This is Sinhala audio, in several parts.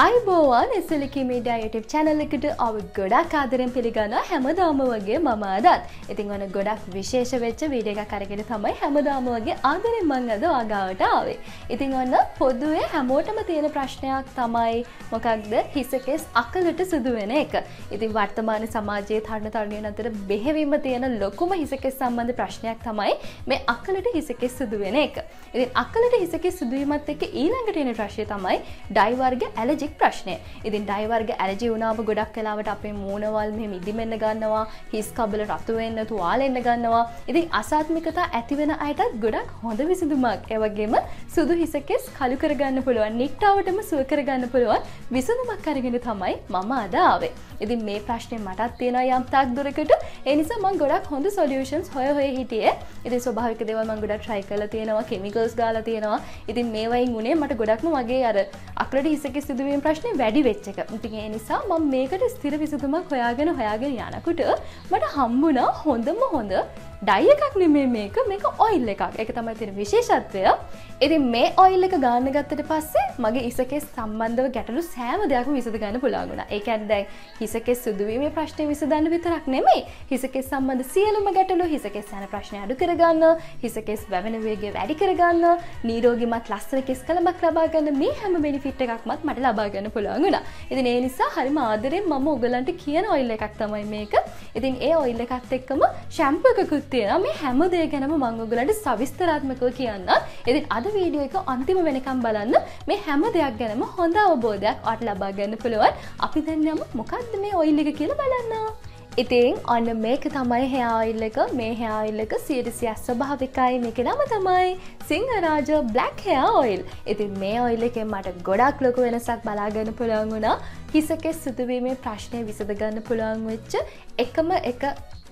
අයිබෝවන් Sliki Media YouTube channel එකට ඔබ ගොඩක් ආදරෙන් පිළිගන්නවා හැමදාම වගේ මම අදත්. ඉතින් ඔන්න ගොඩක් විශේෂ වෙච්ච වීඩියෝ එකක් අරගෙන තමයි හැමදාම වගේ ආදරෙන් මම අද ඔයාගාවට ආවේ. ඉතින් ඔන්න පොදුවේ හැමෝටම තියෙන ප්‍රශ්නයක් තමයි මොකක්ද හිස කෙස් අකලට සිදු වෙන එක. ඉතින් වර්තමාන සමාජයේ තරුණ තරුණියන් අතර බෙහෙවින්ම තියෙන ලොකුම හිස කෙස් සම්බන්ධ ප්‍රශ්නයක් තමයි මේ අකලට හිස කෙස් සිදු වෙන එක. ඉතින් අකලට හිස කෙස් සිදු වීමත් එක්ක ඊළඟට එන ප්‍රශ්නේ තමයි ඩයි වර්ග ඇලර්ජි ප්‍රශ්නය. ඉතින් ඩයි වර්ග ඇලර්ජි වුණාම ගොඩක් වෙලාවට අපේ මූණවල් මෙහෙම ඉදිමෙන්න ගන්නවා, හිස් කබල රතු වෙන්න, තුවාලෙන්න ගන්නවා. ඉතින් අසාත්මිකතා ඇති වෙන අයටත් ගොඩක් හොඳ විසඳුමක්. ඒ වගේම සුදු හිස කෙස් කළු කරගන්න පුළුවන්, නික්ටාවටම සුව කරගන්න පුළුවන් විසඳුමක් අරගෙන තමයි මම අද ආවේ. ඉතින් මේ ප්‍රශ්නේ මටත් තියෙනවා යම් තාක් දුරකට. ඒ නිසා මම ගොඩක් හොඳ සොලියුෂන්ස් හොය හිටියේ. ඉතින් ස්වභාවික දේවල් මම ගොඩක් try කරලා තියෙනවා, කිමිකල්ස් දාලා තියෙනවා. ඉතින් මේ වයින් උනේ මට ගොඩක්ම වගේ අර අක්‍රඩ හිස කෙස් සිදුවීම ප්‍රශ්නේ වැඩි වෙච්ච එක. ඉතින් ඒ නිසා මම මේකට ස්ථිර විසඳුමක් හොයාගෙන යනකොට මට හම්බුණා හොඳම හොඳ ඩයි එකක් නෙමෙයි මේක ඔයිල් එකක්. ඒක තමයි තියෙන විශේෂත්වය. ඉතින් මේ ඔයිල් එක ගන්න ගත්තට පස්සේ මගේ හිස කෙස් සම්බන්ධව ගැටලු සෑම දෙයක්ම විසඳ ගන්න පුළුවන් වුණා. ඒ කියන්නේ දැන් හිස කෙස් සිදුවීමේ ප්‍රශ්නේ විසඳන්න විතරක් නෙමෙයි. හිස කෙස් සම්බන්ධ සියලුම ගැටලු, හිස කෙස් යන ප්‍රශ්නේ අඩු කරගන්න, හිස කෙස් වැවෙන වේගය වැඩි කරගන්න, නිරෝගීමත් ලස්සන කෙස් කලමක් ලබා ගන්න මේ හැම බෙනිෆිට් එකක්මත් මට ලබා ගන්න පුළුවන් වුණා. ඉතින් ඒ නිසා හරිම ආදරෙන් මම ඔයගලන්ට කියන ඔයිල් එකක් තමයි මේක. ඉතින් ඒ ඔයිල් එකත් එක්කම ෂැම්පු එකකුත් තියෙනවා. මේ හැම දෙයක් ගැනම මම ඔයගලන්ට සවිස්තරාත්මකව කියන්නම්. ඉතින් අද වීඩියෝ එක අන්තිම වෙනකම් බලන්න. මේ හැම දෙයක් ගැනම හොඳ අවබෝධයක් ඔයාලට ලබා ගන්න පුළුවන්. අපි දැන් යමු මොකක්ද මේ ඔයිල් එක කියලා බලන්න. ඉතින් ඔන්න මේක තමයි hair oil එක. මේ hair oil එක 100% ස්වභාවිකයි. මේකේ නම තමයි Sinharaja Black Hair Oil. ඉතින් මේ oil එකෙන් මට ගොඩක් ලොකු වෙනසක් බලා ගන්න පුළුවන් වුණා. හිස කෙස් සිදුවීමේ ප්‍රශ්නේ විසඳ ගන්න පුළුවන් වෙච්ච එකම එක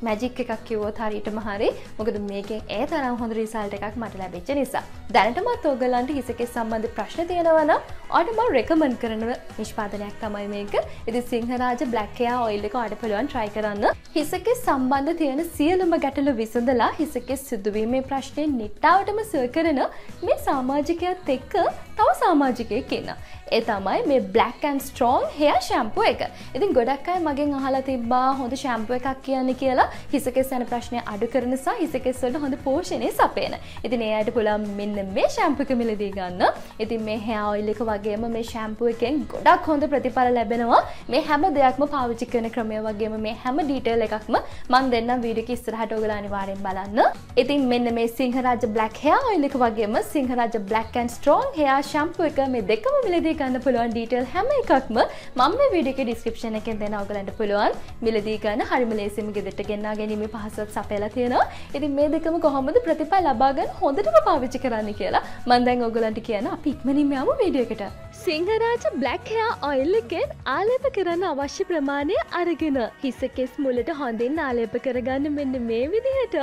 මැජික් එකක් කිව්වොත් හරියටම හරි. මොකද මේකෙන් ඒ තරම් හොඳ රිසල්ට් එකක් මට ලැබෙච්ච නිසා. දැනටමත් ඔයගලන්ට හිස කෙස් සම්බන්ධ ප්‍රශ්න තියෙනවා නම් ඔයාලට මම රෙකමන්ඩ් කරන නිෂ්පාදනයක් තමයි මේක. ඉතින් සිංහරාජ බ්ලැක් හෙයා ඔයිල් එක ඔයාලට පුළුවන් try කරන්න. හිස කෙස් සම්බන්ධ තියෙන සියලුම ගැටලු විසඳලා හිස කෙස් සිදුවීමේ ප්‍රශ්නේ නිට්ටාවටම සුව කරන මේ සමාජිකයත් එක්ක තව සමාජිකයෙක් ඉන්නවා. ඒ තමයි මේ black and strong hair shampoo එක. ඉතින් ගොඩක් අය මගෙන් අහලා තිබ්බා හොඳ shampoo එකක් කියන්නේ කියලා, හිස කෙස් යන ප්‍රශ්නේ අඩු කරන නිසා හිස කෙස් වලට හොඳ පෝෂණය සපයන. ඉතින් ඒ අයට පුළුවන් මෙන්න මේ shampoo එක මිලදී ගන්න. ඉතින් මේ hair oil එක වගේම මේ shampoo එකෙන් ගොඩක් හොඳ ප්‍රතිඵල ලැබෙනවා. මේ හැම දෙයක්ම පාවිච්චි කරන ක්‍රමය වගේම මේ හැම ඩීටේල් එකක්ම මම දෙන්නම් වීඩියෝ එක ඉස්සරහට ඔයගොල්ලෝ අනිවාර්යෙන් බලන්න. ඉතින් මෙන්න මේ සිංහරාජ black hair oil එක වගේම Sinharaja black and strong hair shampoo එක මේ දෙකම මිලදී ගන්න පුළුවන්. ඩීටේල් හැම එකක්ම මම මේ වීඩියෝ එකේ ඩිස්ක්‍රිප්ෂන් එකෙන් දෙන්න ඔයගලන්ට පුළුවන්. මිලදී ගන්න හරිම ලේසියෙන්ම ගෙදරට ගෙන්වා ගැනීමේ පහසුවක් සපයලා තියෙනවා. ඉතින් මේ දෙකම කොහොමද ප්‍රතිඵල ලබා ගන්න හොඳටම පාවිච්චි කරන්න කියලා මම දැන් ඔයගලන්ට කියන අපි ඉක්මනින්ම යමු වීඩියෝ එකට. සිංහරාජ බ්ලැක් හෙයා ඔයිල් එකෙන් ආලේප කරන්න අවශ්‍ය ප්‍රමාණය අරගෙන හිස කෙස් මුලට හොඳින් ආලේප කරගන්න. මෙන්න මේ විදිහට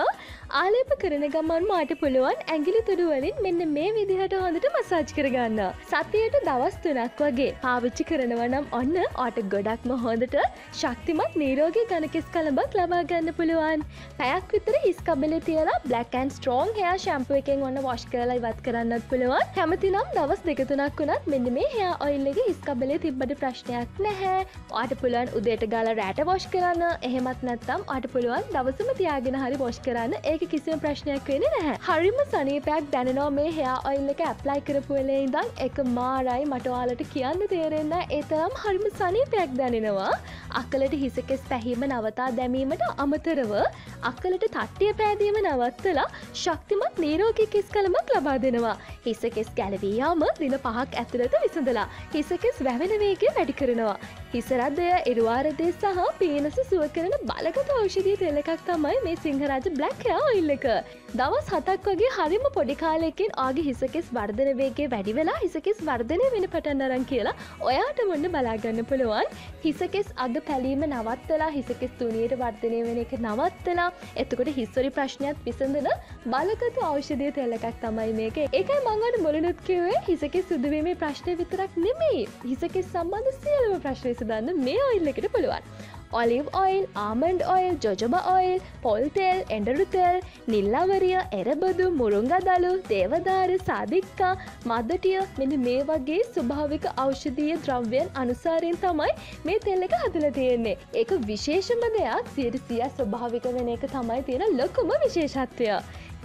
ආලේප කරන ගමන් මාට පුළුවන් ඇඟිලි තුඩු වලින් මෙන්න මේ විදිහට හොඳට මසාජ් කරගන්න. සතියේට දවස් 3ක් වගේ පාවිච්චි කරනවා නම් ඔන්න ඔයාට ගොඩක්ම හොඳට ශක්තිමත් නිරෝගී ඝන කෙස් කලඹක් ලබා ගන්න පුළුවන්. පැයක් විතර හිස් කබලේ තියන Black and Strong Hair Shampoo එකෙන් ඔන්න වොෂ් කරලා ඉවත් කරන්නත් පුළුවන්. කැමතිනම් දවස් 2-3ක් වුණත් මෙන්න මේ hair oil එක හිස් කබලේ තිබ්බට ප්‍රශ්නයක් නැහැ. ඔයාට පුළුවන් උදේට ගාලා රැට වොෂ් කරන්න. එහෙමත් නැත්නම් ඔයාට පුළුවන් දවසම තියාගෙන හරි වොෂ් කරන්න. ඒක කිසිම ප්‍රශ්නයක් වෙන්නේ නැහැ. හරිම සනීපයක් දැනෙනවා මේ hair oil එක ඇප්ලයි කරපු වෙලේ ඉඳන්. එකමාරයි මට ඔයාලට කියන්න තේරෙන්න ඒ තරම් හරිම සනීපයක් දැනෙනවා. අකලට හිස කෙස් පැහිම නවතා දැමීමට අමතරව අකලට තට්ටිය පෑදීම නවත්තලා ශක්තිමත් නිරෝගී කෙස් කලමක් ලබා දෙනවා. හිස කෙස් ගැලවී යාම දින 5ක් ඇතුළත විසඳලා හිස කෙස් වැවෙන වේගය වැඩි කරනවා. හිස රද්දය, ඉරුවා රදේ සහ පීනස සුව කරන බලගත ඖෂධීය තෙල් එකක් තමයි මේ සිංහරාජ බ්ලැක් හෙයා ඔයිල් එක. දවස් 7ක් වගේ හරිම පොඩි කාලයකින් ආගේ හිස කෙස් වර්ධන වේගය වැඩි වෙලා හිස කෙස් වර්ධනය වෙන පටන් අරන් කියලා ඔයාට මොන්න බලා ගන්න පුළුවන්. හිස කෙස් අග පැලීම නවත්තලා හිස කෙස් තුනියට වර්ධනය වෙන එක නවත්තලා එතකොට හිස්වරි ප්‍රශ්නයත් විසඳන බලගත ඖෂධීය තෙල් එකක් තමයි මේක. ඒකයි මම ඔයාලට මුලිනුත් කිව්වේ හිස කෙස් සිදුවීමේ ප්‍රශ්නේ විතරක් නෙමෙයි. හිස කෙස් සම්බන්ධ සියලුම ප්‍රශ්න විසඳන්න මේ ඔයිල් එකට පුළුවන්. olive oil, almond oil, jojoba oil, poltel, endarutel, nilavaria, erebudu, murungadalu, devadara, sadikka, madatiya, මෙන්න මේ වගේ ස්වභාවික ඖෂධීය ද්‍රව්‍යයන් අනුසාරයෙන් තමයි මේ තෙල් එක හදලා තියෙන්නේ. ඒක විශේෂම දෙයක් 100% ස්වභාවික වෙන එක තමයි තියෙන ලොකුම විශේෂත්වය.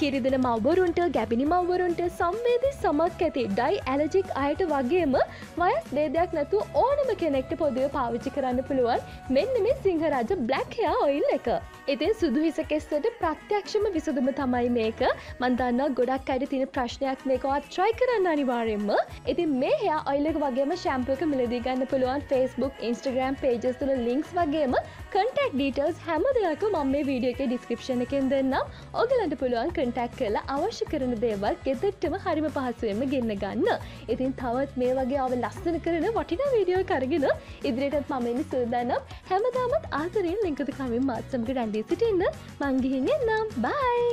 කිරිදෙන මව්වරුන්ට, ගැබිනි මව්වරුන්ට, සංවේදී සමක් ඇති ඩයි ඇලර්ජික් අයට වගේම වයස් ભેදයක් නැතුව ඕනම කෙනෙක්ට පොදුවේ පාවිච්චි කරන්න පුළුවන් මෙන්න මේ සිංහරාජ බ්ලැක් හෙයා ඔයිල් එක. ඉතින් සුදු හිස කෙස්වලට ප්‍රත්‍යක්ෂම විසඳුම තමයි මේක. මම දන්නවා ගොඩක් අයට තියෙන ප්‍රශ්නයක් මේකවත් try කරන්න අනිවාර්යෙන්ම. ඉතින් මේ හෙයා ඔයිල් එක වගේම shampoo එක මිලදී ගන්න පුළුවන් Facebook, Instagram pages වල links වගේම contact details හැම දෙයක්ම මම මේ වීඩියෝ එකේ description එකෙන් දෙන්නම්. ඔයගලන්ට පුළුවන් contact කරලා අවශ්‍ය කරන දේවල් ගෙදරටම හරිම පහසුවෙන්ම ගෙන්න ගන්න. ඉතින් තවත් මේ වගේ ආව ලස්සන කරන වටිනා වීඩියෝ එකක් අරගෙන ඉදිරියටත් මම ඉන්නේ සූදානම්. හැමදාමත් ආදරයෙන් ලින්ක් එක කමෙන් මාත් සමග රැඳී සිටින්න. මං ගිහින් එන්නම්. බයි.